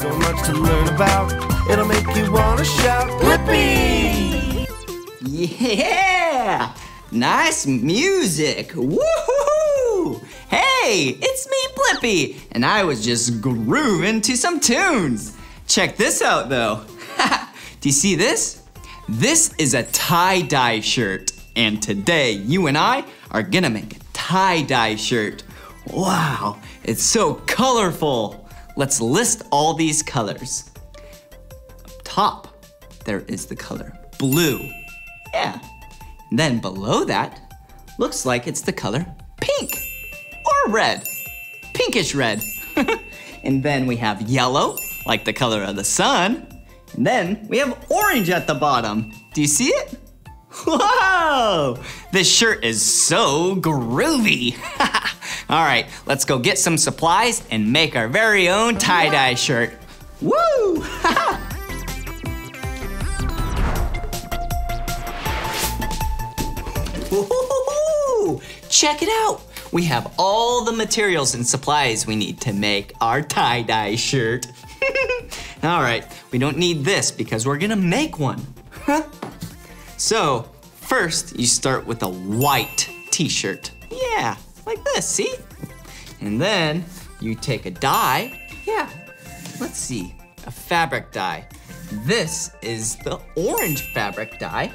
So much to learn about. It'll make you want to shout, Blippi! Yeah! Nice music! Woohoo! Hey, it's me, Blippi! And I was just grooving to some tunes. Check this out, though. Do you see this? This is a tie-dye shirt. And today, you and I are gonna make a tie-dye shirt. Wow, it's so colorful. Let's list all these colors. Up top, there is the color blue. Yeah. And then below that, looks like it's the color pink or red. Pinkish red. And then we have yellow, like the color of the sun. And then we have orange at the bottom. Do you see it? Whoa! This shirt is so groovy. All right, let's go get some supplies and make our very own tie-dye shirt. Woo! Woo-hoo-hoo-hoo! Check it out. We have all the materials and supplies we need to make our tie-dye shirt. All right, we don't need this because we're gonna make one. So, first you start with a white t-shirt. Yeah, like this, see? And then you take a dye. Yeah, let's see, a fabric dye. This is the orange fabric dye.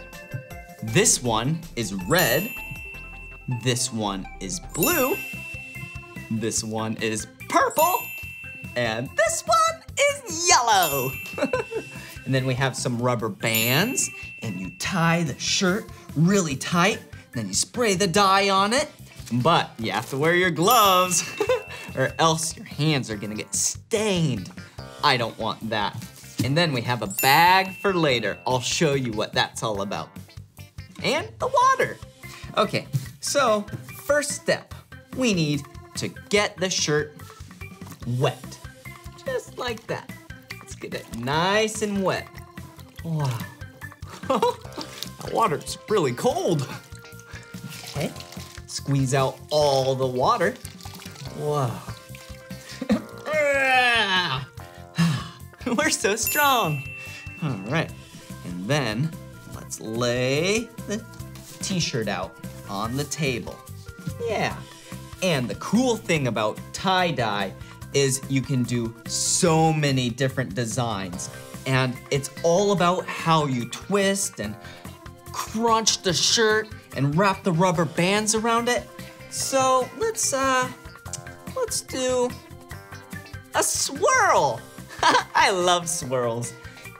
This one is red. This one is blue. This one is purple. And this one is yellow. And then we have some rubber bands, and you tie the shirt really tight, then you spray the dye on it, but you have to wear your gloves or else your hands are gonna get stained. I don't want that. And then we have a bag for later. I'll show you what that's all about. And the water. Okay, so first step, we need to get the shirt wet, just like that. Let's get it nice and wet. Wow. That water's really cold. Okay. Squeeze out all the water. Whoa. We're so strong. All right. And then let's lay the t-shirt out on the table. Yeah. And the cool thing about tie-dye is you can do so many different designs, and it's all about how you twist and crunch the shirt and wrap the rubber bands around it. So let's do a swirl. I love swirls.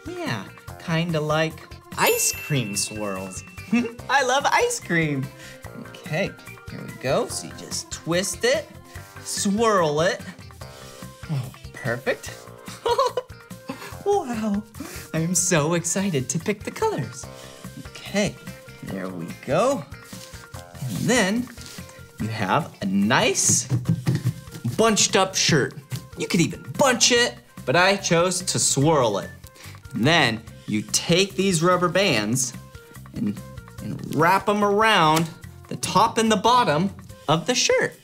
Yeah, kinda like ice cream swirls. I love ice cream. Okay, here we go. So you just twist it, swirl it. Oh, perfect. Wow, I'm so excited to pick the colors. Okay, there we go. And then you have a nice bunched up shirt. You could even bunch it, but I chose to swirl it. And then you take these rubber bands and wrap them around the top and the bottom of the shirt,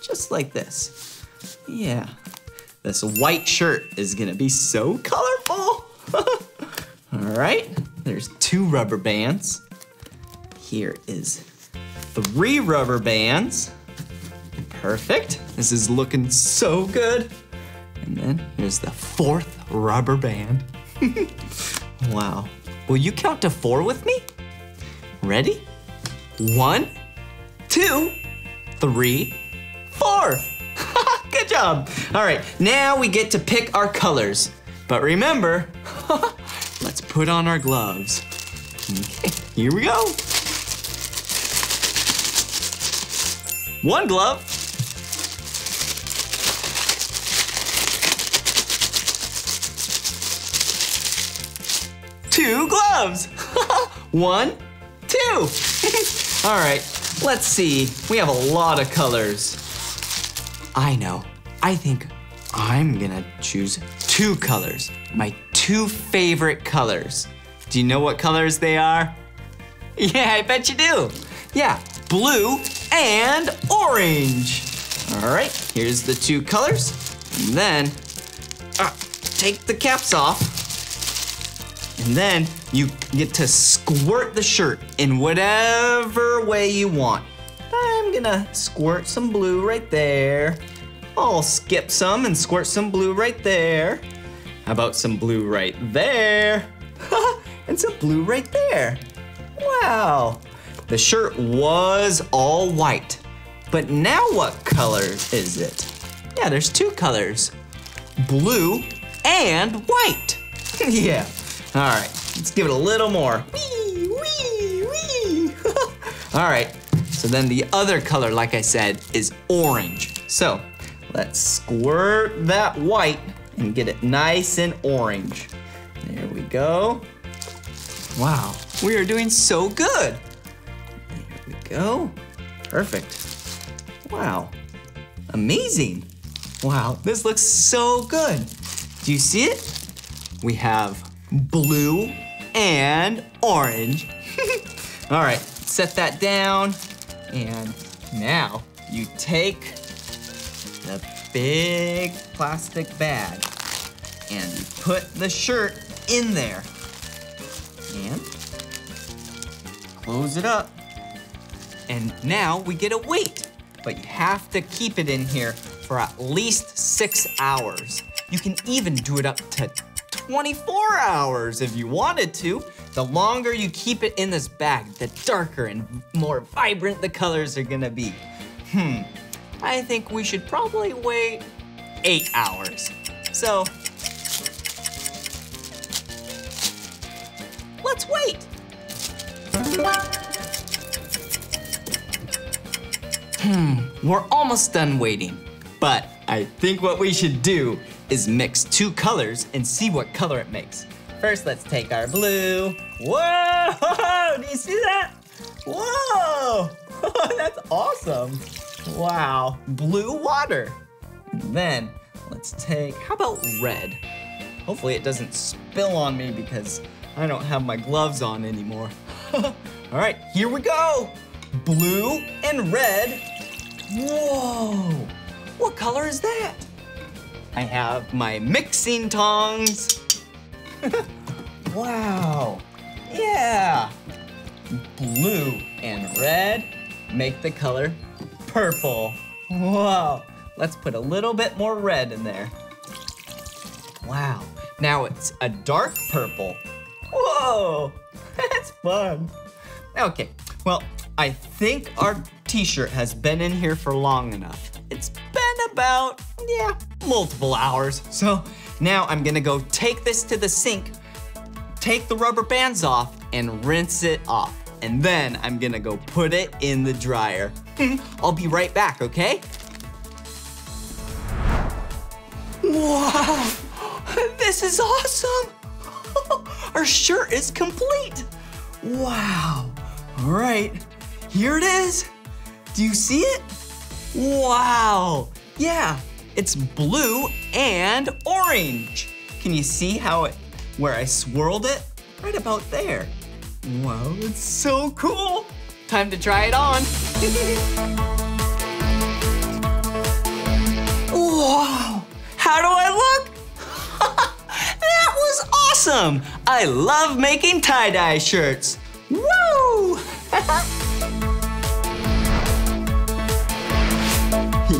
just like this. Yeah. This white shirt is gonna be so colorful. All right, there's 2 rubber bands. Here is 3 rubber bands. Perfect, this is looking so good. And then here's the 4th rubber band. Wow, will you count to 4 with me? Ready? 1, 2, 3, 4. Good job. All right, now we get to pick our colors. But remember, let's put on our gloves. Okay, here we go. 1 glove. 2 gloves. 1, 2. All right, let's see. We have a lot of colors. I know, I think I'm gonna choose 2 colors, my 2 favorite colors. Do you know what colors they are? Yeah, I bet you do. Yeah, blue and orange. All right, here's the 2 colors. And then take the caps off, and then you get to squirt the shirt in whatever way you want. I'm gonna squirt some blue right there. I'll skip some and squirt some blue right there. How about some blue right there? And some blue right there. Wow. The shirt was all white, but now what color is it? Yeah, there's two colors, blue and white. Yeah, all right, let's give it a little more. Wee, wee, wee. All right, so then the other color, like I said, is orange. So let's squirt that white and get it nice and orange. There we go. Wow, we are doing so good. There we go. Perfect. Wow, amazing. Wow, this looks so good. Do you see it? We have blue and orange. All right, set that down. And now you take the big plastic bag and you put the shirt in there. And close it up. And now we get a weight, but you have to keep it in here for at least 6 hours. You can even do it up to 24 hours if you wanted to. The longer you keep it in this bag, the darker and more vibrant the colors are gonna be. I think we should probably wait 8 hours. So, let's wait. We're almost done waiting, but I think what we should do is mix two colors and see what color it makes. First, let's take our blue. Whoa, do you see that? Whoa, that's awesome. Wow, blue water. And then let's take, how about red? Hopefully it doesn't spill on me because I don't have my gloves on anymore. All right, here we go. Blue and red. Whoa, what color is that? I have my mixing tongs. Wow, yeah. Blue and red make the color purple. Whoa, let's put a little bit more red in there. Wow, now it's a dark purple. Whoa, that's fun. Okay, well, I think our t-shirt has been in here for long enough. It's been about, yeah, multiple hours. So now I'm gonna go take this to the sink, take the rubber bands off, and rinse it off. And then I'm gonna go put it in the dryer. I'll be right back, okay? Wow, this is awesome. Our shirt is complete. Wow. All right, here it is. Do you see it? Wow. Yeah, it's blue and orange. Can you see how it, where I swirled it? Right about there. Wow, it's so cool. Time to try it on. Wow, how do I look? That was awesome. I love making tie-dye shirts. Woo!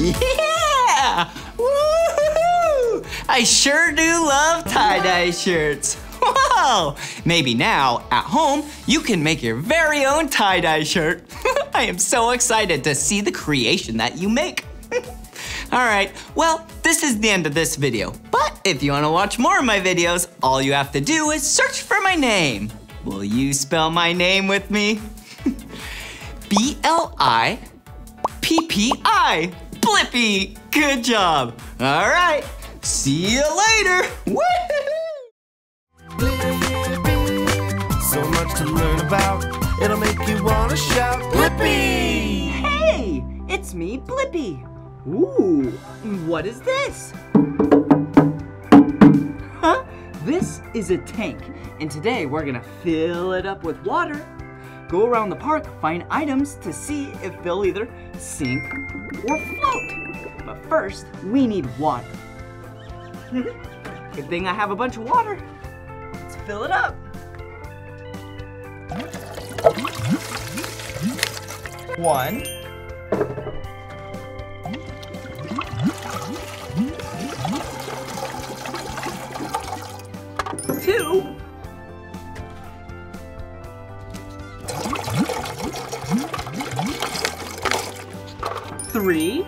Yeah! Woo-hoo-hoo! I sure do love tie-dye shirts. Whoa! Maybe now, at home, you can make your very own tie-dye shirt. I am so excited to see the creation that you make. All right, well, this is the end of this video. But if you want to watch more of my videos, all you have to do is search for my name. Will you spell my name with me? B-L-I-P-P-I, Blippi, good job. All right, see you later. Woo-hoo-hoo! Blippi, so much to learn about. It'll make you wanna shout, Blippi! Hey, it's me, Blippi. Ooh, what is this? Huh? This is a tank, and today we're gonna fill it up with water. Go around the park, find items to see if they'll either sink or float. But first, we need water. Good thing I have a bunch of water. Let's fill it up. One. Two. Three.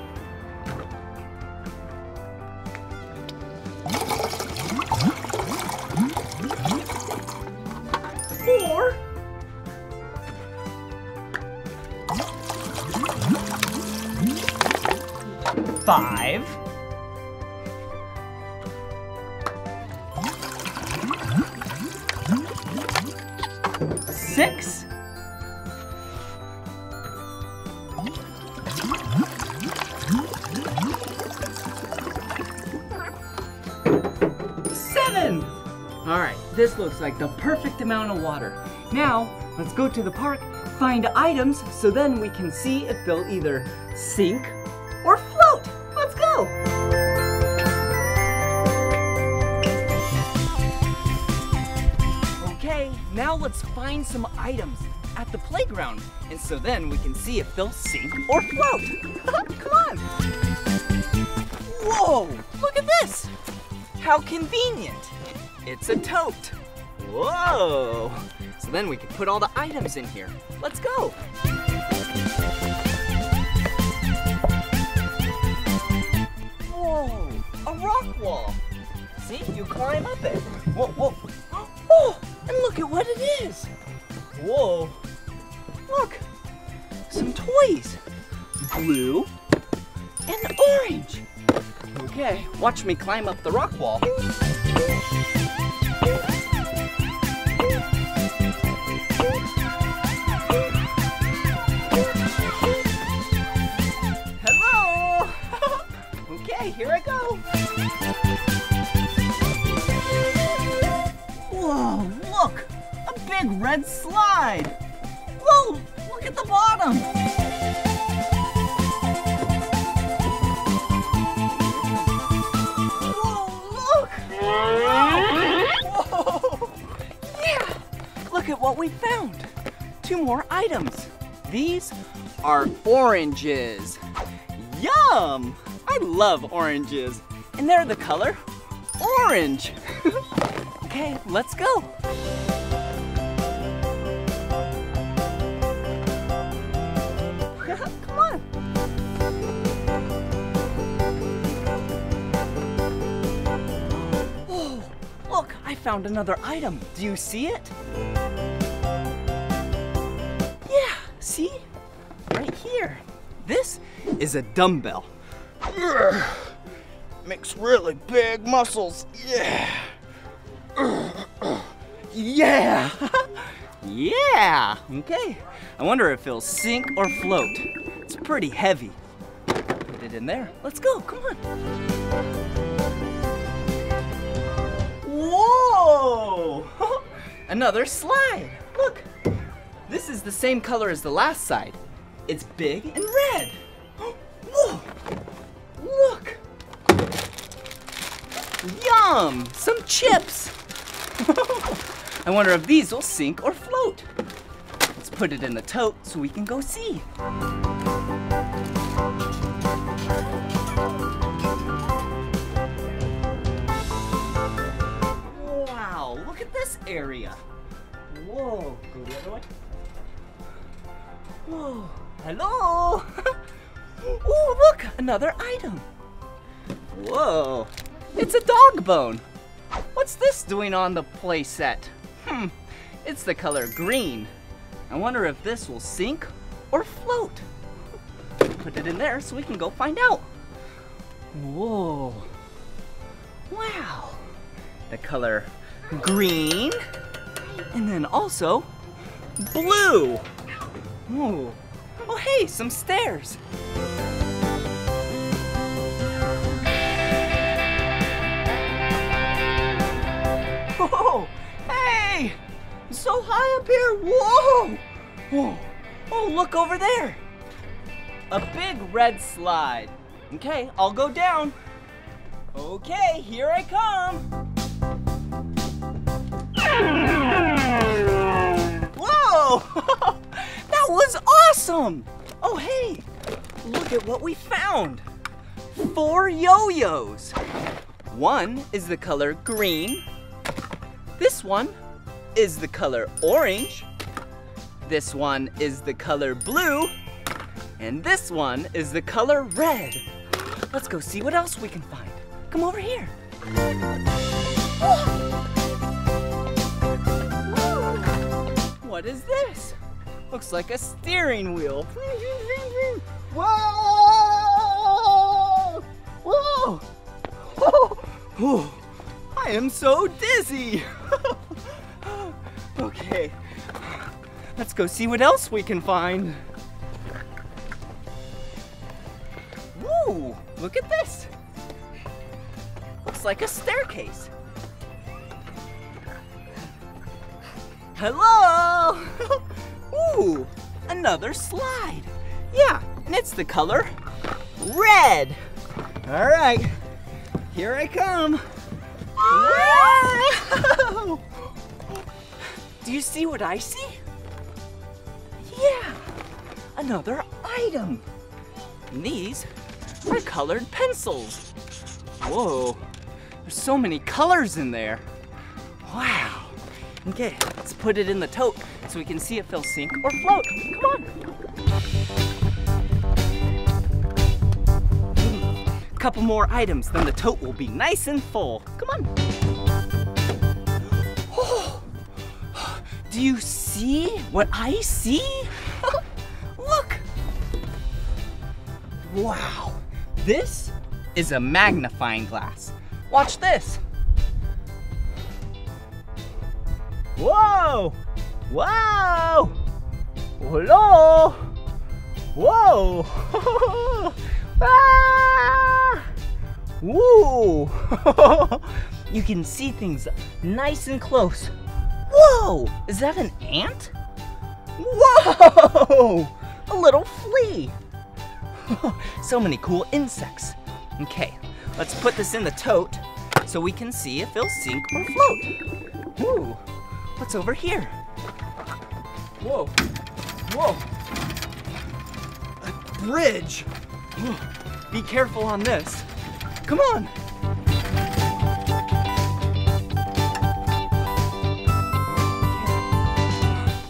Five. Six. Seven. All right, this looks like the perfect amount of water. Now, let's go to the park, find items, so then we can see if they'll either sink or float. Let's go! Okay, now let's find some items at the playground, and so then we can see if they'll sink or float. Come on! Whoa! Look at this! How convenient! It's a tote. Whoa! So then we can put all the items in here. Let's go! Whoa, a rock wall. See, you climb up it. Whoa, whoa. Oh, and look at what it is. Whoa. Look, some toys. Blue and orange. Okay, watch me climb up the rock wall. Here I go! Whoa, look! A big red slide! Whoa, look at the bottom! Whoa, look! Whoa! Yeah! Look at what we found! Two more items. These are oranges. Yum! I love oranges, and they're the color orange. Okay, let's go. Come on. Oh, look, I found another item. Do you see it? Yeah, see? Right here. This is a dumbbell. Makes really big muscles. Yeah. Yeah. Yeah. Okay. I wonder if it'll sink or float. It's pretty heavy. Put it in there. Let's go. Come on. Whoa. Another slide. Look. This is the same color as the last side. It's big and red. Whoa. Look! Yum! Some chips! I wonder if these will sink or float. Let's put it in the tote so we can go see. Wow, look at this area. Whoa, go the other way. Whoa, hello! Oh, look, another item. Whoa, it's a dog bone. What's this doing on the play set? It's the color green. I wonder if this will sink or float. Put it in there so we can go find out. Whoa, wow. The color green and then also blue. Whoa. Oh, hey, some stairs. Whoa! Hey! I'm so high up here! Whoa! Whoa! Oh, look over there! A big red slide. Okay, I'll go down. Okay, here I come! them. Oh, hey, look at what we found. 4 yo-yos. One is the color green. This one is the color orange. This one is the color blue. And this one is the color red. Let's go see what else we can find. Come over here. What is this? Looks like a steering wheel. Whoa! Whoa! Oh, I am so dizzy. Okay, let's go see what else we can find. Woo! Look at this. Looks like a staircase. Hello! Ooh, another slide. Yeah, and it's the color red. All right, here I come. Whoa! Do you see what I see? Yeah, another item. And these are colored pencils. Whoa, there's so many colors in there. Wow. Okay, let's put it in the tote so we can see if they'll sink or float. Come on. A couple more items, then the tote will be nice and full. Come on. Oh. Do you see what I see? Look. Wow. This is a magnifying glass. Watch this. Whoa! Wow! Hello! Whoa! Ah! Woo! You can see things nice and close. Whoa! Is that an ant? Whoa! A little flea. So many cool insects. Okay, let's put this in the tote so we can see if it'll sink or float. Woo! What's over here? Whoa, whoa, a bridge. Whoa. Be careful on this. Come on.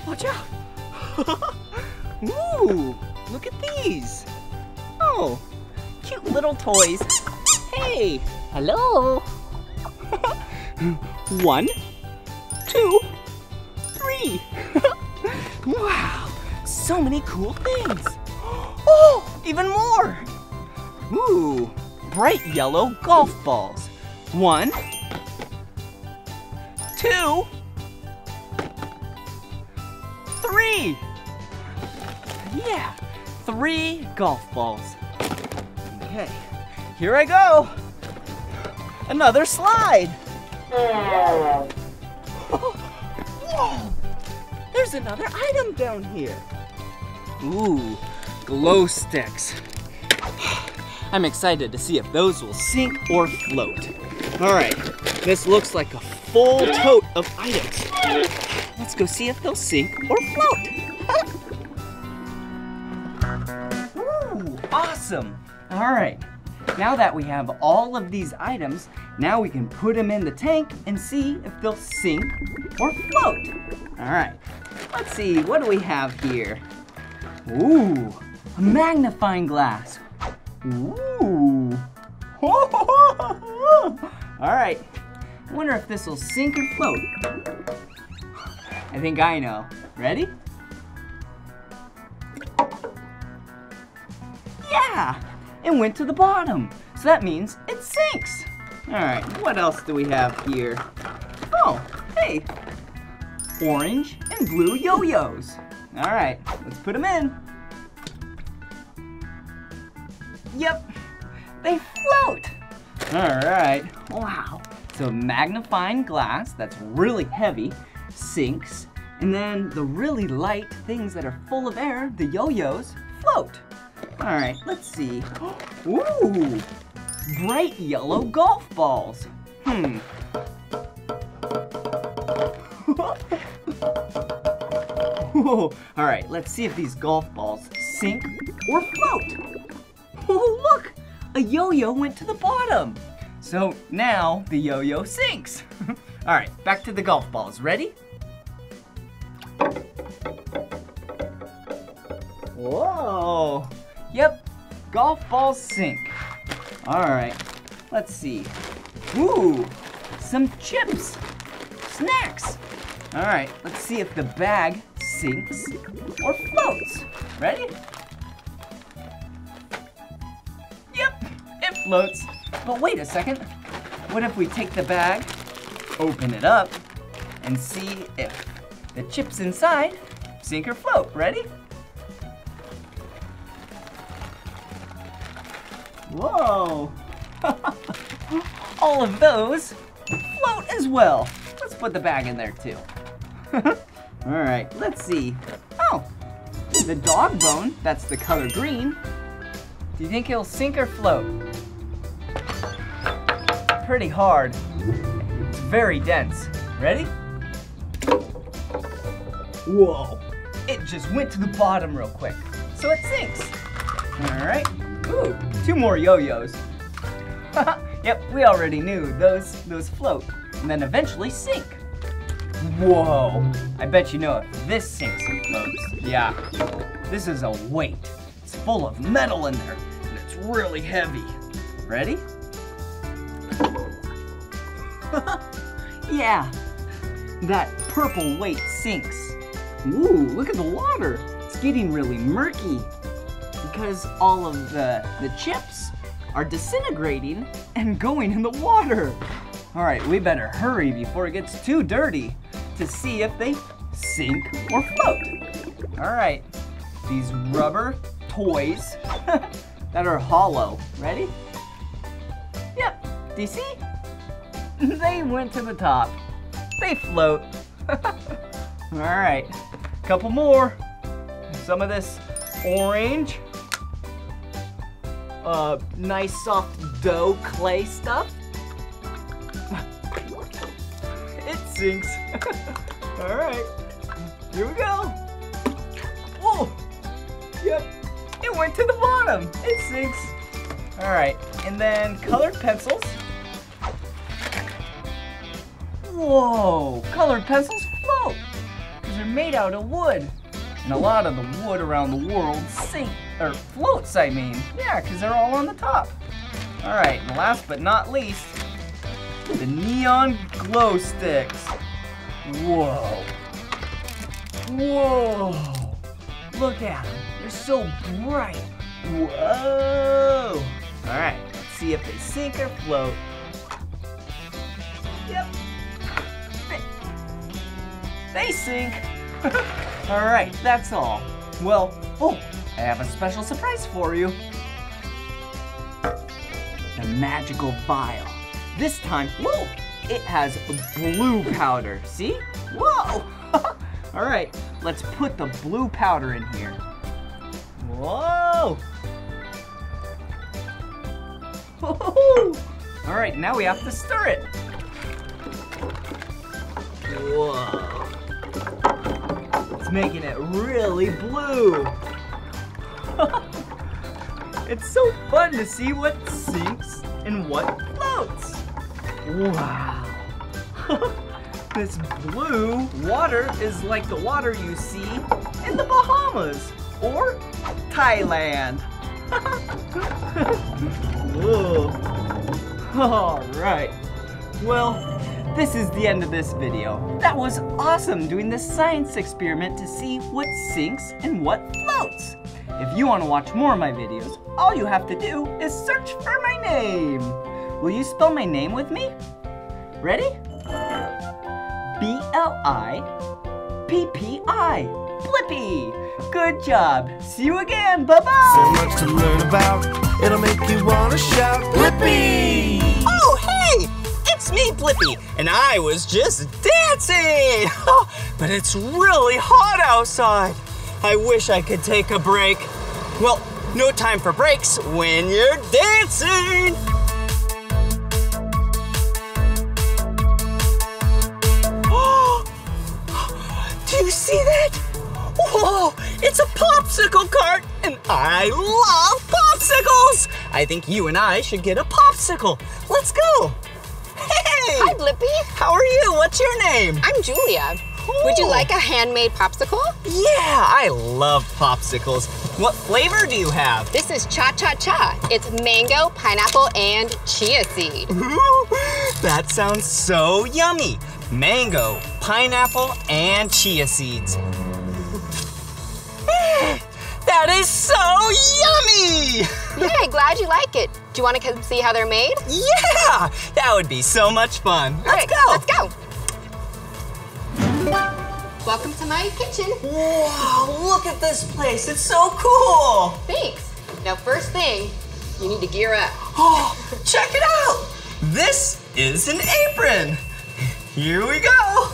Watch out. Ooh, look at these. Oh, cute little toys. Hey, hello. 1, 2, 3. Wow, so many cool things. Oh, even more. Ooh, bright yellow golf balls. 1, 2, 3. Yeah, 3 golf balls. Okay, here I go. Another slide. Whoa! There's another item down here. Ooh, glow sticks. I'm excited to see if those will sink or float. All right, this looks like a full tote of items. Let's go see if they'll sink or float. Ooh, awesome. All right, now that we have all of these items, now we can put them in the tank and see if they'll sink or float. All right, let's see, what do we have here? Ooh, a magnifying glass. Ooh. All right, I wonder if this will sink or float. I think I know. Ready? Yeah, it went to the bottom. So that means it sinks. All right, what else do we have here? Oh, hey, orange and blue yo-yos. All right, let's put them in. Yep, they float. All right, wow. So magnifying glass that's really heavy sinks, and then the really light things that are full of air, the yo-yos, float. All right, let's see. Ooh. Bright yellow golf balls. Whoa. All right, let's see if these golf balls sink, or float. Oh, look! A yo-yo went to the bottom. So now the yo-yo sinks. All right, back to the golf balls. Ready? Whoa! Yep, golf balls sink. All right, let's see. Ooh, some chips, snacks. All right, let's see if the bag sinks or floats. Ready? Yep, it floats. But wait a second. What if we take the bag, open it up, and see if the chips inside sink or float? Ready? Whoa! All of those float as well. Let's put the bag in there too. All right, let's see. Oh, the dog bone, that's the color green. Do you think it'll sink or float? Pretty hard. It's very dense. Ready? Whoa, it just went to the bottom real quick. So it sinks. All right. Ooh, two more yo-yos. Yep, we already knew those float and then eventually sink. Whoa, I bet you know if this sinks and floats. Yeah, this is a weight. It's full of metal in there and it's really heavy. Ready? Yeah, that purple weight sinks. Ooh, look at the water. It's getting really murky because all of the chips are disintegrating and going in the water. All right, we better hurry before it gets too dirty to see if they sink or float. All right, these rubber toys that are hollow. Ready? Yep, do you see? They went to the top. They float. All right, a couple more. Some of this orange. Nice soft dough clay stuff. It sinks. All right, here we go. Whoa, yep, it went to the bottom. It sinks. All right, and then colored pencils. Whoa, colored pencils float because they're made out of wood. And a lot of the wood around the world sinks, or floats, I mean. Yeah, because they're all on the top. All right, and last but not least, the neon glow sticks. Whoa. Whoa. Look at them. They're so bright. Whoa. All right, let's see if they sink or float. Yep. They sink. All right, that's all. Well, oh, I have a special surprise for you. The magical vial. This time, whoa, it has blue powder, see? Whoa! All right, let's put the blue powder in here. Whoa! All right, now we have to stir it. Whoa. Making it really blue. It's so fun to see what sinks and what floats. Wow. This blue water is like the water you see in the Bahamas or Thailand. Whoa. All right. Well, this is the end of this video. That was awesome doing this science experiment to see what sinks and what floats. If you want to watch more of my videos, all you have to do is search for my name. Will you spell my name with me? Ready? B-L-I-P-P-I. Blippi. Good job. See you again. Bye-bye. So much to learn about. It'll make you want to shout, Blippi. Oh, hey. It's me, Blippi, and I was just dancing! But it's really hot outside. I wish I could take a break. Well, no time for breaks when you're dancing! Do you see that? Whoa! Oh, it's a popsicle cart, and I love popsicles! I think you and I should get a popsicle. Let's go! Hey! Hi, Blippi. How are you? What's your name? I'm Julia. Cool. Would you like a handmade popsicle? Yeah, I love popsicles. What flavor do you have? This is cha-cha-cha. It's mango, pineapple, and chia seed. Ooh, that sounds so yummy. Mango, pineapple, and chia seeds. That is so yummy! Yeah, glad you like it. Do you want to come see how they're made? Yeah, that would be so much fun. All right, let's go. Welcome to my kitchen. Wow, look at this place. It's so cool. Thanks. Now, first thing, you need to gear up. Oh, check it out. This is an apron. Here we go.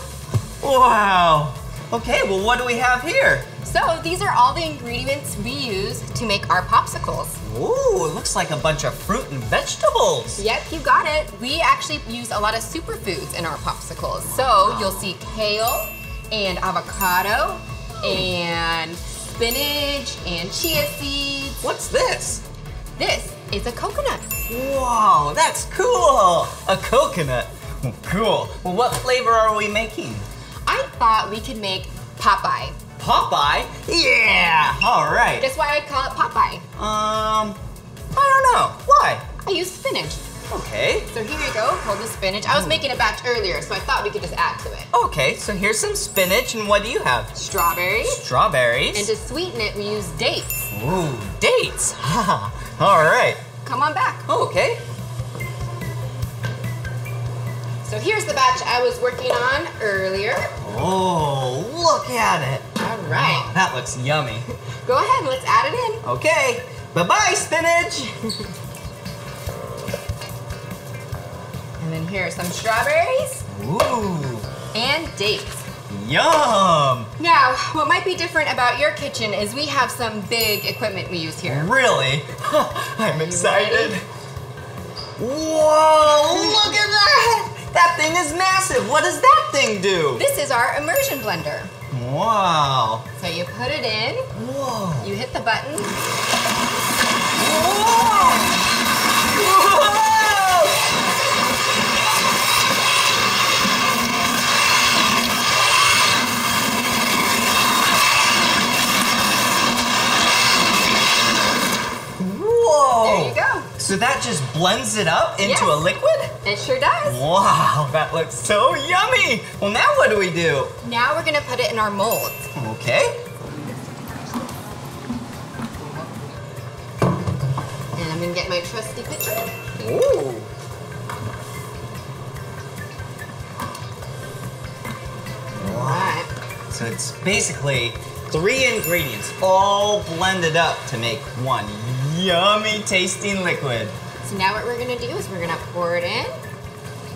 Wow. Okay, well, what do we have here? So these are all the ingredients we use to make our popsicles. Ooh, it looks like a bunch of fruit and vegetables. Yep, you got it. We actually use a lot of superfoods in our popsicles. Wow. So you'll see kale, and avocado, and spinach, and chia seeds. What's this? This is a coconut. Whoa, that's cool. A coconut. Cool. Well, what flavor are we making? I thought we could make Popeye. Popeye? Yeah, all right. That's why I call it Popeye. I don't know. Why? I use spinach. Okay. So here you go, hold the spinach. I was making a batch earlier, so I thought we could just add to it. Okay, so here's some spinach, and what do you have? Strawberries. Strawberries. And to sweeten it, we use dates. Ooh, dates. All right. Come on back. Okay. So here's the batch I was working on earlier. Oh, look at it. All right. Oh, that looks yummy. Go ahead, let's add it in. Okay. Bye-bye, spinach. And then here are some strawberries. Ooh. And dates. Yum! Now, what might be different about your kitchen is we have some big equipment we use here. Really? I'm excited. Ready? Whoa, look at that! That thing is massive. What does that thing do? This is our immersion blender. Wow. So you put it in. Whoa. You hit the button. Whoa! Whoa! There you go. So that just blends it up into a liquid? It sure does. Wow, that looks so yummy. Well, now what do we do? Now we're gonna put it in our molds. Okay. And I'm gonna get my trusty pitcher. Ooh. All right. So it's basically 3 ingredients all blended up to make one yummy tasting liquid. So now what we're gonna do is we're gonna pour it in.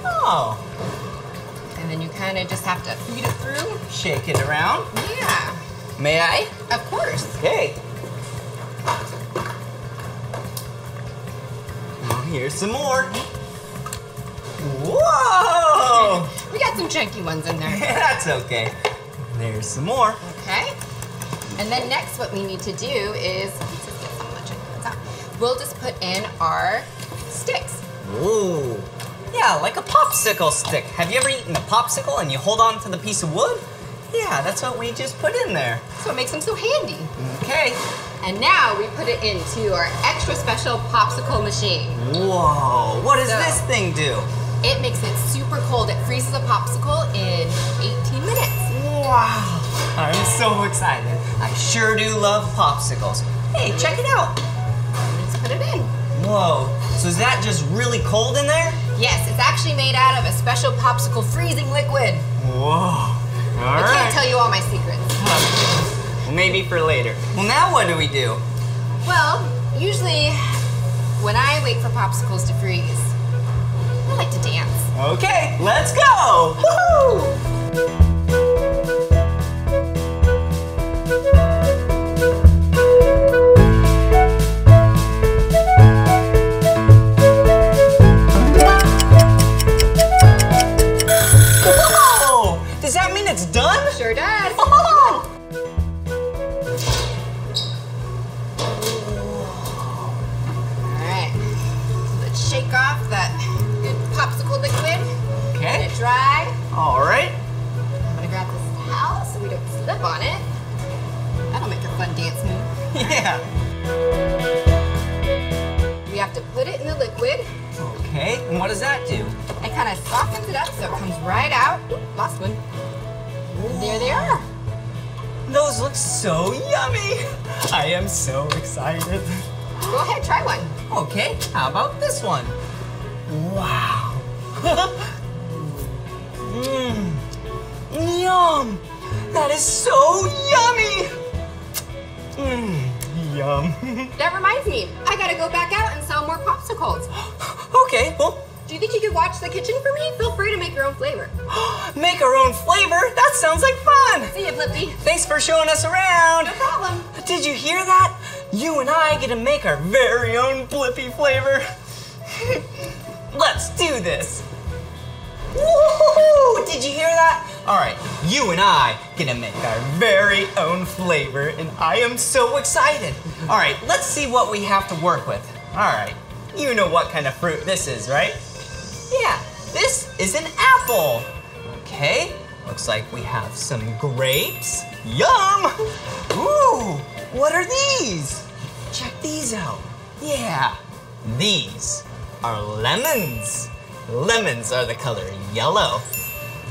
Oh. And then you kind of just have to feed it through. Shake it around. Yeah. May I? Of course. Okay. Here's some more. Whoa! We got some chunky ones in there. Yeah, that's okay. There's some more. Okay. And then next what we need to do is we'll just put in our sticks. Ooh. Yeah, like a popsicle stick. Have you ever eaten a popsicle and you hold on to the piece of wood? Yeah, that's what we just put in there. That's what makes them so handy. Okay. And now we put it into our extra special popsicle machine. Whoa, what does this thing do? It makes it super cold. It freezes a popsicle in 18 minutes. Wow, I'm so excited. I sure do love popsicles. Hey, check it out. Put it in. Whoa, so is that just really cold in there? Yes, it's actually made out of a special popsicle freezing liquid. Whoa, all right. I can't tell you all my secrets. Well, maybe for later. Well, now what do we do? Well, usually when I wait for popsicles to freeze, I like to dance. Okay, let's go. Woohoo! Does that mean it's done? Sure does. Oh. All right. I'm gonna grab this towel so we don't slip on it. That'll make a fun dance move. Yeah. We have to put it in the liquid. Okay, and what does that do? It kind of softens it up so it comes right out. Ooh, last one. Ooh. There they are. Those look so yummy. I am so excited. Go ahead, try one. Okay, how about this one? Wow. Mmm. Yum. That is so yummy. Mmm. Yum. That reminds me, I gotta go back out and sell more popsicles. Okay, well. Do you think you could watch the kitchen for me? Feel free to make your own flavor. Make our own flavor? That sounds like fun. See you, Blippi. Thanks for showing us around. No problem. Did you hear that? You and I get to make our very own Blippi flavor. Let's do this. Woohoo! Did you hear that? All right, you and I get to make our very own flavor, and I am so excited. All right, let's see what we have to work with. All right, you know what kind of fruit this is, right? Yeah, this is an apple. Okay, looks like we have some grapes. Yum! Ooh, what are these? Check these out. Yeah, these are lemons. Lemons are the color yellow.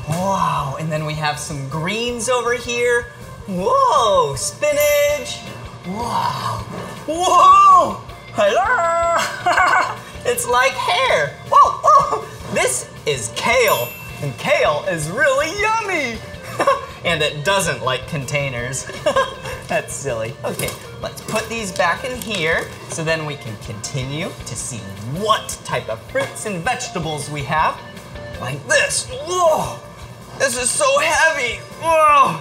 Wow, and then we have some greens over here. Whoa, spinach. Wow. Whoa! Hello! It's like hair. Whoa, oh, this is kale, and kale is really yummy. And it doesn't like containers. That's silly. Okay, let's put these back in here so then we can continue to see what type of fruits and vegetables we have. Like this. Whoa! This is so heavy. Whoa!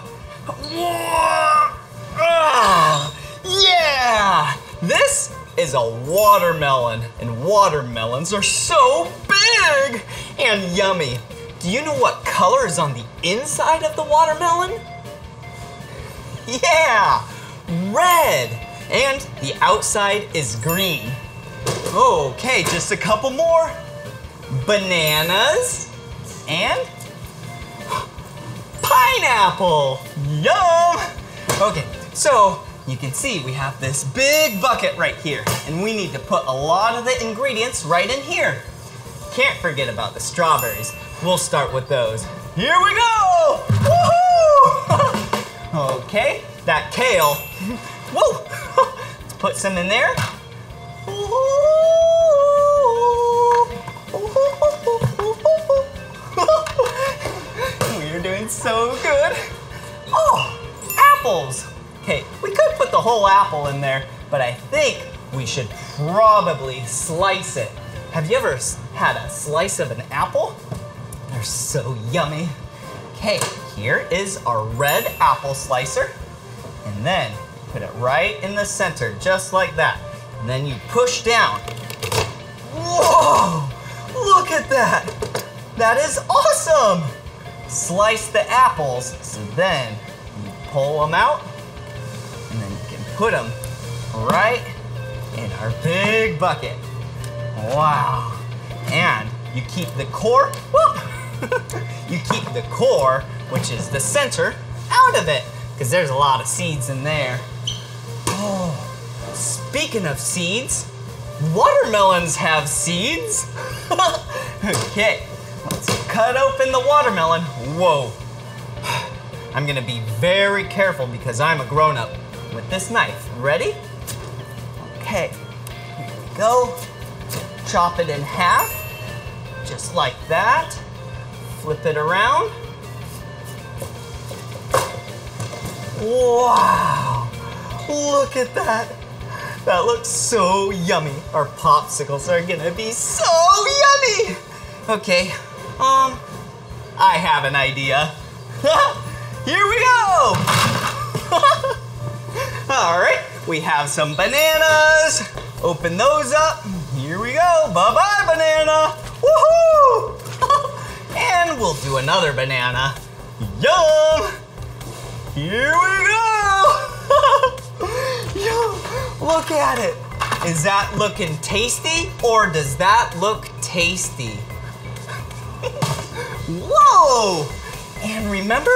Whoa! Yeah! This is a watermelon, and watermelons are so big and yummy. Do you know what color is on the inside of the watermelon? Yeah, red, and the outside is green. Okay, just a couple more. Bananas and pineapple. Yum! Okay, so you can see we have this big bucket right here, and we need to put a lot of the ingredients right in here. Can't forget about the strawberries. We'll start with those. Here we go! Woohoo! Okay, that kale. Whoa! Let's put some in there. We are doing so good. Oh, apples. Okay, we could put the whole apple in there, but I think we should probably slice it. Have you ever had a slice of an apple? They're so yummy. Okay, here is our red apple slicer. And then put it right in the center, just like that. And then you push down. Whoa, look at that. That is awesome. Slice the apples, so then you pull them out, and then you can put them right in our big bucket. Wow. And you keep the core, you keep the core, which is the center, out of it, because there's a lot of seeds in there. Oh, speaking of seeds, watermelons have seeds. Okay, let's cut open the watermelon. Whoa. I'm gonna be very careful because I'm a grown-up with this knife. Ready? Okay, here we go. Chop it in half, just like that. Flip it around. Wow, look at that. That looks so yummy. Our popsicles are gonna be so yummy. Okay, I have an idea. Here we go. All right, we have some bananas. Open those up. Here we go. Bye-bye, banana. Woohoo! And we'll do another banana. Yum! Here we go! Yum! Look at it. Is that looking tasty or does that look tasty? Whoa! And remember,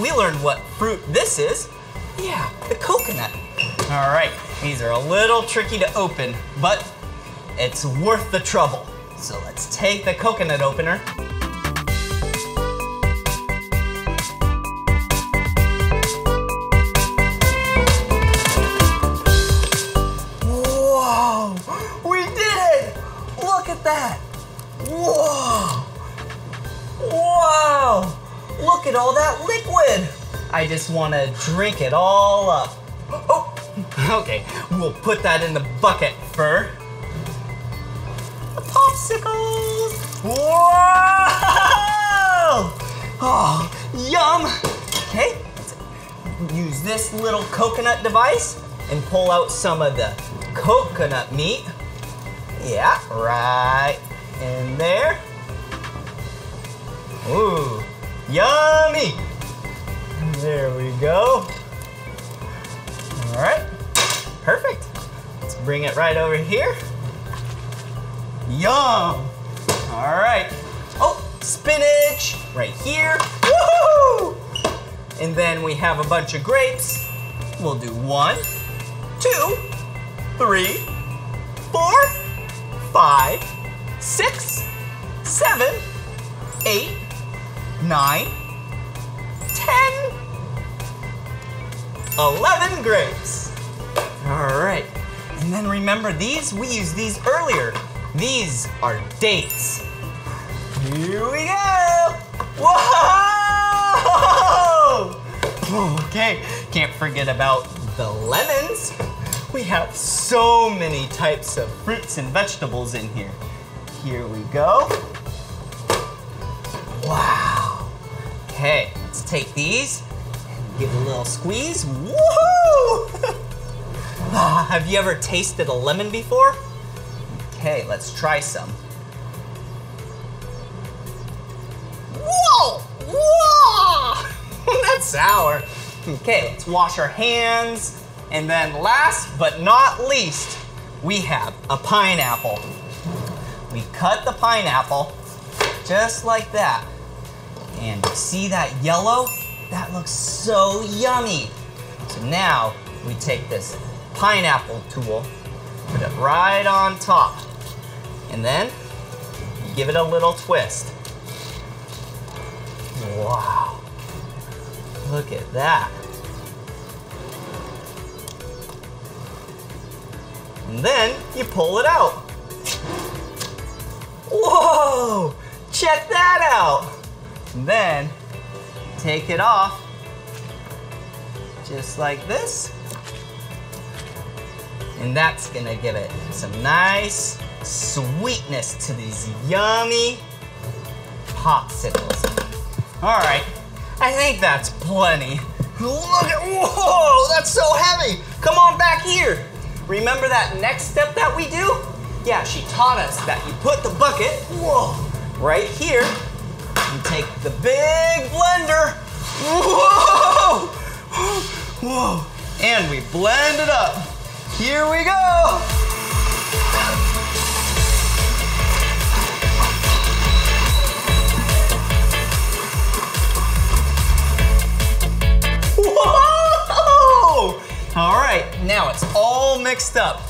we learned what fruit this is. Yeah, the coconut. All right, these are a little tricky to open, but it's worth the trouble. So let's take the coconut opener. Whoa, we did it! Look at that. Whoa, wow, look at all that liquid. I just want to drink it all up. Oh, okay, we'll put that in the bucket for the popsicles. Whoa! Oh, yum. Okay, let's use this little coconut device and pull out some of the coconut meat. Yeah, right in there. Ooh, yummy. There we go. All right, perfect. Let's bring it right over here. Yum. All right. Oh, spinach right here. Woohoo! And then we have a bunch of grapes. We'll do 1, 2, 3, 4, 5, 6, 7, 8, 9, 10, 11 grapes. All right, and then remember these, we used these earlier. These are dates. Here we go. Whoa! Okay, can't forget about the lemons. We have so many types of fruits and vegetables in here. Here we go. Wow. Okay, let's take these. Give it a little squeeze. Woohoo! Have you ever tasted a lemon before? Okay, let's try some. Whoa! Whoa! That's sour. Okay, let's wash our hands. And then last but not least, we have a pineapple. We cut the pineapple just like that. And you see that yellow? That looks so yummy. So now we take this pineapple tool, put it right on top, and then give it a little twist. Wow, look at that. And then you pull it out. Whoa, check that out. And then take it off, just like this. And that's gonna give it some nice sweetness to these yummy popsicles. All right, I think that's plenty. Look at, whoa, that's so heavy. Come on back here. Remember that next step that we do? Yeah, she taught us that you put the bucket, whoa, right here. And take the big blender. Whoa! Whoa! And we blend it up. Here we go. Whoa! All right, now it's all mixed up.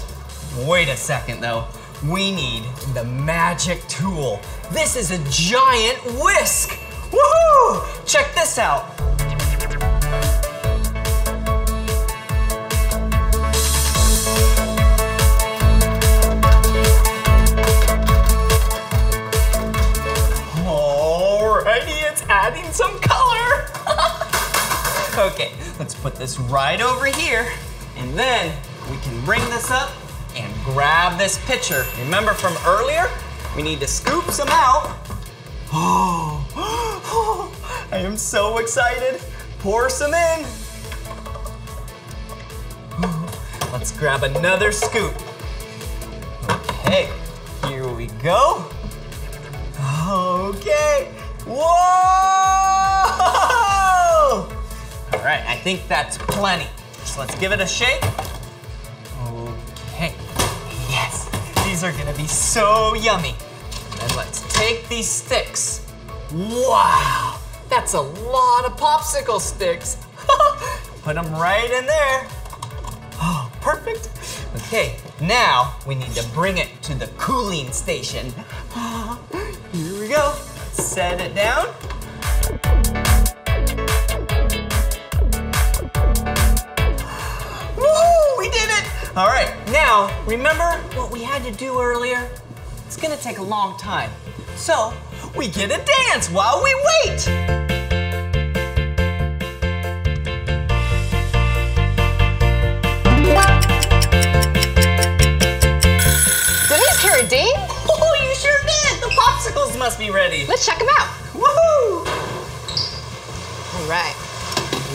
Wait a second though. We need the magic tool. This is a giant whisk. Woohoo! Check this out. Alrighty, it's adding some color. Okay, let's put this right over here, and then we can bring this up and grab this pitcher. Remember from earlier? We need to scoop some out. Oh, oh, I am so excited. Pour some in. Let's grab another scoop. Okay, here we go. Okay, whoa! All right, I think that's plenty. So let's give it a shake. Okay, yes, these are gonna be so yummy. And let's take these sticks. Wow, that's a lot of popsicle sticks. Put them right in there. Oh, perfect. Okay, now we need to bring it to the cooling station. Here we go. Set it down. Woo, we did it. All right, now remember what we had to do earlier? It's gonna take a long time. So we get a dance while we wait. Did I just hear a ding? Oh, you sure did. The popsicles must be ready. Let's check them out. Woohoo! All right.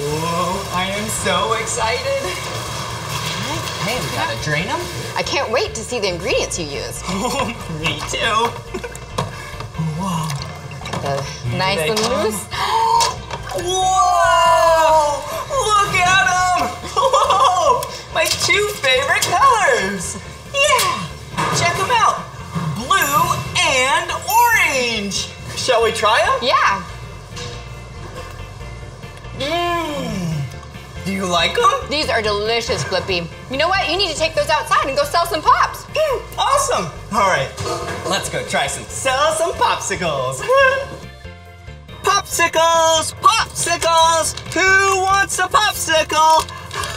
Whoa, I am so excited. Hey, we gotta drain them. I can't wait to see the ingredients you used. Me too. Whoa. Nice and loose. Whoa! Look at them! Whoa! My two favorite colors. Yeah! Check them out. Blue and orange. Shall we try them? Yeah. Do you like them? These are delicious, Blippi. You know what? You need to take those outside and go sell some pops. Awesome. All right, let's go try some. Sell some popsicles. Popsicles, popsicles. Who wants a popsicle?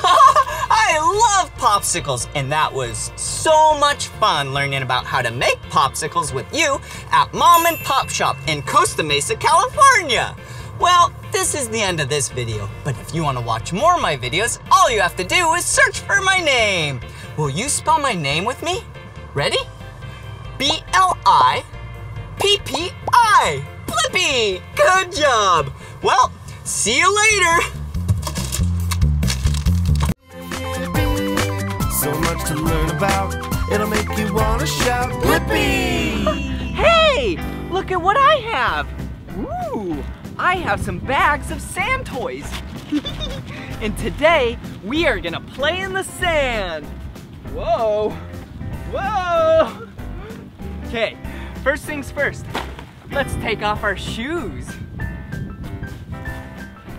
I love popsicles, and that was so much fun learning about how to make popsicles with you at Mom and Pop Shop in Costa Mesa, California. Well, this is the end of this video, but if you want to watch more of my videos, all you have to do is search for my name. Will you spell my name with me? Ready? B-L-I-P-P-I, Blippi! Good job! Well, see you later! So much to learn about, it'll make you want to shout, Blippi! Hey, look at what I have! Ooh! I have some bags of sand toys. And today, we are gonna play in the sand. Whoa, whoa. Okay, first things first, let's take off our shoes.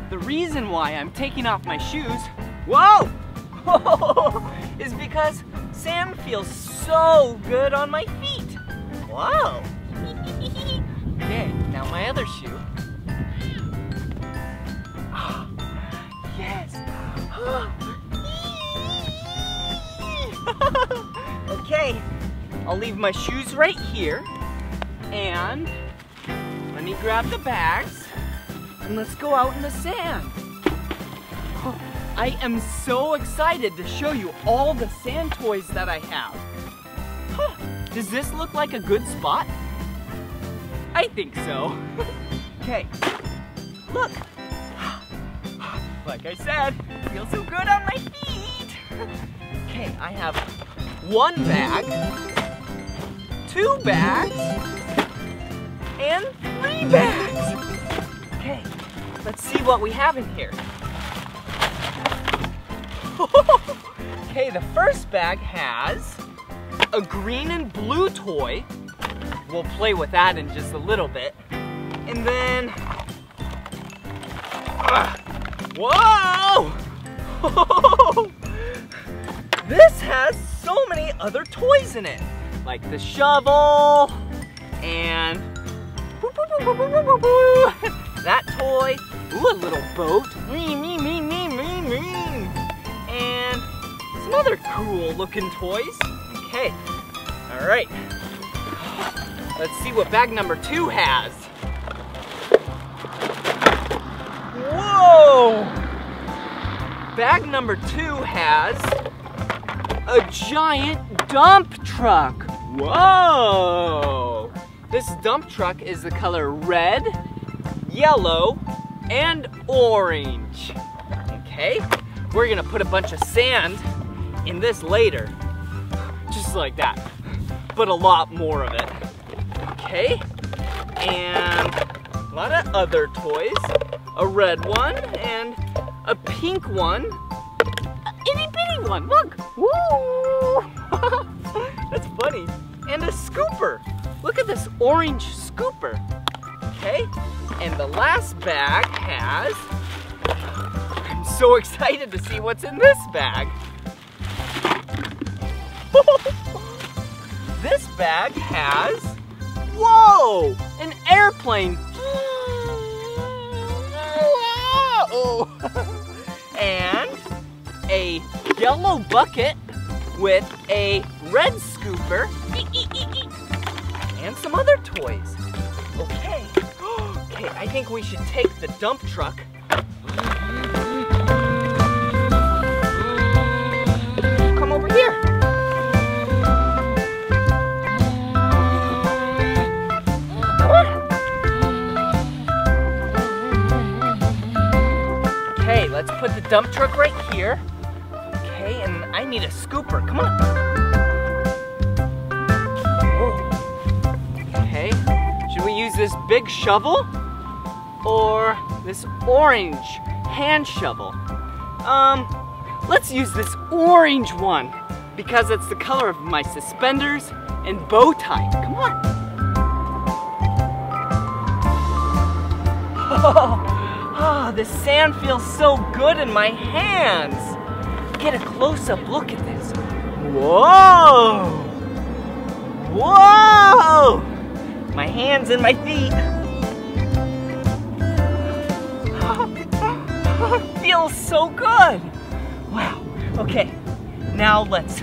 The reason why I'm taking off my shoes, whoa, is because sand feels so good on my feet. Wow. Okay, now my other shoe. Yes. Okay, I'll leave my shoes right here. And let me grab the bags and let's go out in the sand. Oh, I am so excited to show you all the sand toys that I have. Huh, does this look like a good spot? I think so. Okay, look. Like I said, I feel so good on my feet. Okay, I have one bag, two bags, and three bags. Okay, let's see what we have in here. Okay, the first bag has a green and blue toy. We'll play with that in just a little bit. And then, whoa! This has so many other toys in it, like the shovel and that toy. Ooh, a little boat. And some other cool looking toys. Okay, all right. Let's see what bag number two has. Whoa! Bag number two has a giant dump truck. Whoa! This dump truck is the color red, yellow, and orange. Okay, we're gonna put a bunch of sand in this later. Just like that, but a lot more of it. Okay, and a lot of other toys. A red one and a pink one, an itty bitty one, look, woo! That's funny. And a scooper, look at this orange scooper. Okay, and the last bag has, I'm so excited to see what's in this bag. This bag has, whoa, an airplane. Whoa. And a yellow bucket with a red scooper and some other toys. Okay, okay, I think we should take the dump truck. Come over here. Okay, let's put the dump truck right here. Okay, and I need a scooper, come on. Whoa. Okay, should we use this big shovel or this orange hand shovel? Let's use this orange one because it's the color of my suspenders and bow tie, come on. Oh, the sand feels so good in my hands. Get a close-up look at this. Whoa! Whoa! My hands and my feet. It feels so good. Wow. Okay, now let's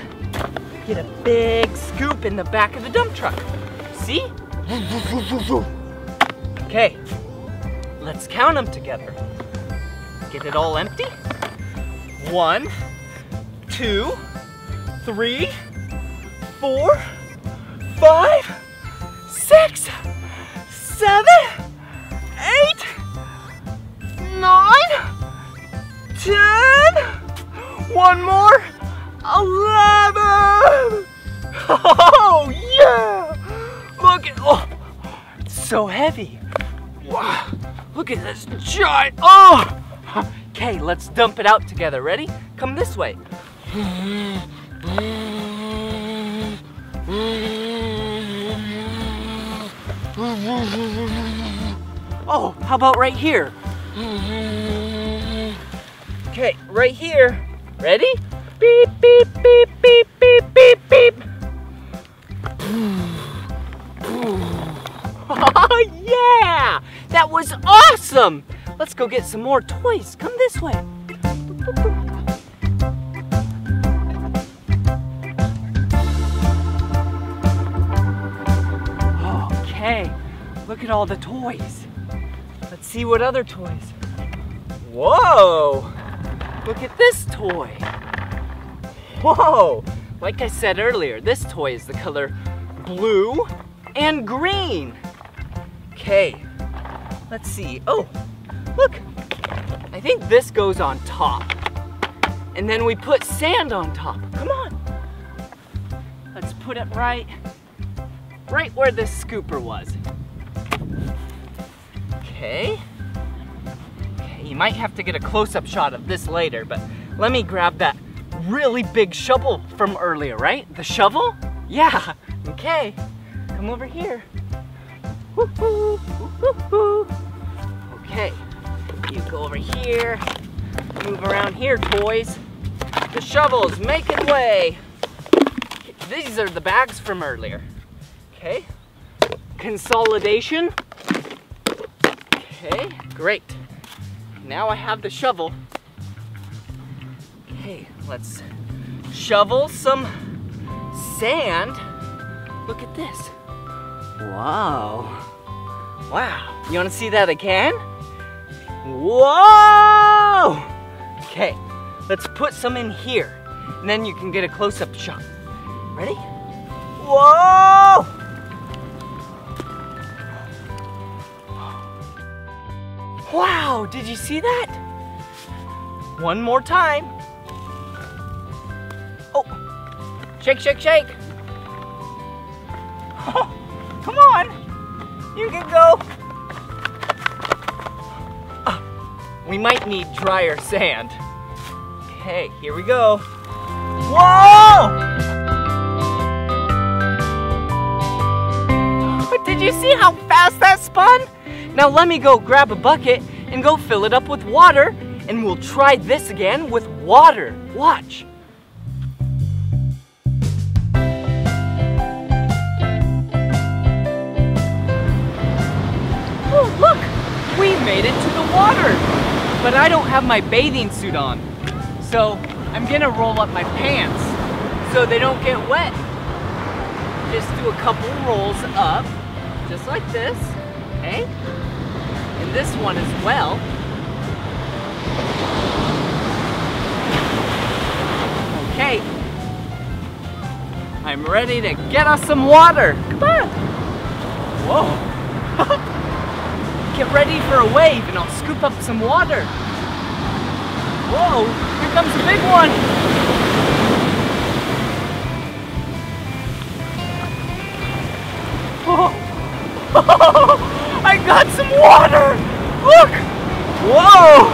get a big scoop in the back of the dump truck. See? Okay. Let's count them together. Get it all empty. 1, 2, 3, 4, 5, 6, 7, 8, 9, 10. 1 more, 11. Oh yeah! Look at, oh, it's so heavy. Wow. Look at this giant, oh! Okay, let's dump it out together, ready? Come this way. Oh, how about right here? Okay, right here, ready? Beep, beep, beep, beep, beep, beep, beep. Oh yeah! That was awesome! Let's go get some more toys. Come this way. Okay, look at all the toys. Let's see what other toys. Whoa! Look at this toy. Whoa! Like I said earlier, this toy is the color blue and green. Okay. Let's see, oh, look. I think this goes on top. And then we put sand on top, come on. Let's put it right where this scooper was. Okay. Okay, you might have to get a close-up shot of this later, but let me grab that really big shovel from earlier, right? The shovel? Yeah, okay, come over here. Woo-hoo, woo-hoo. Okay, you go over here, move around here, toys. The shovel's making way. These are the bags from earlier. Okay, consolidation. Okay, great. Now I have the shovel. Okay, let's shovel some sand. Look at this. Wow. Wow. You want to see that again? Whoa! Okay, let's put some in here, and then you can get a close-up shot. Ready? Whoa! Wow, did you see that? 1 more time. Oh, shake, shake, shake. Oh. Come on, you can go. We might need drier sand. Okay, here we go. Whoa! Did you see how fast that spun? Now let me go grab a bucket and go fill it up with water, and we'll try this again with water. Watch. Oh, look, we made it to the water, but I don't have my bathing suit on. So I'm gonna roll up my pants so they don't get wet. Just do a couple rolls up, just like this, okay? And this one as well. Okay, I'm ready to get us some water. Come on. Whoa. Get ready for a wave and I'll scoop up some water. Whoa, here comes the big one. Oh, I got some water. Look. Whoa.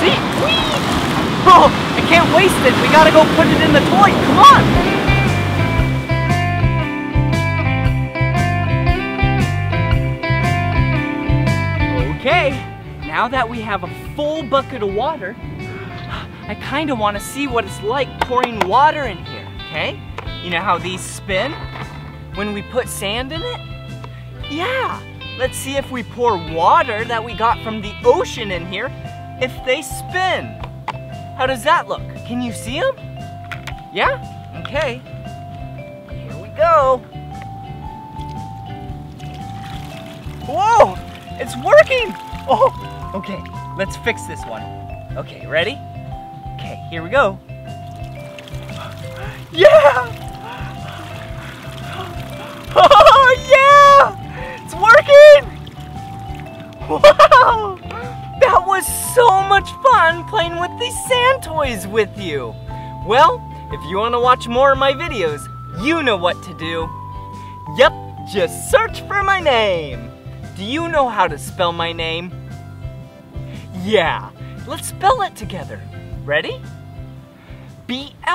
See? Whee. Oh, I can't waste it. We gotta go put it in the toy. Come on. Okay, now that we have a full bucket of water, I kind of want to see what it's like pouring water in here, okay? You know how these spin when we put sand in it? Yeah, let's see if we pour water that we got from the ocean in here, if they spin. How does that look? Can you see them? Yeah? Okay. Here we go. Whoa, it's working. Oh, okay, let's fix this one. Okay, ready? Okay, here we go. Yeah! Oh, yeah! It's working! Wow! That was so much fun playing with these sand toys with you. Well, if you want to watch more of my videos, you know what to do. Yep, just search for my name. Do you know how to spell my name? Yeah, let's spell it together. Ready? B-L-I-P-P-I!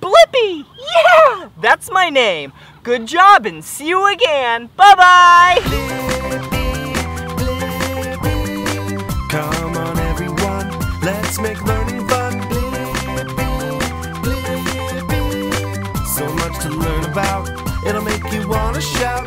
Blippi! Yeah! That's my name. Good job and see you again. Bye-bye! Blippi, Blippi. Come on everyone, let's make learning fun. Blippi, Blippi. So much to learn about, it'll make you wanna shout.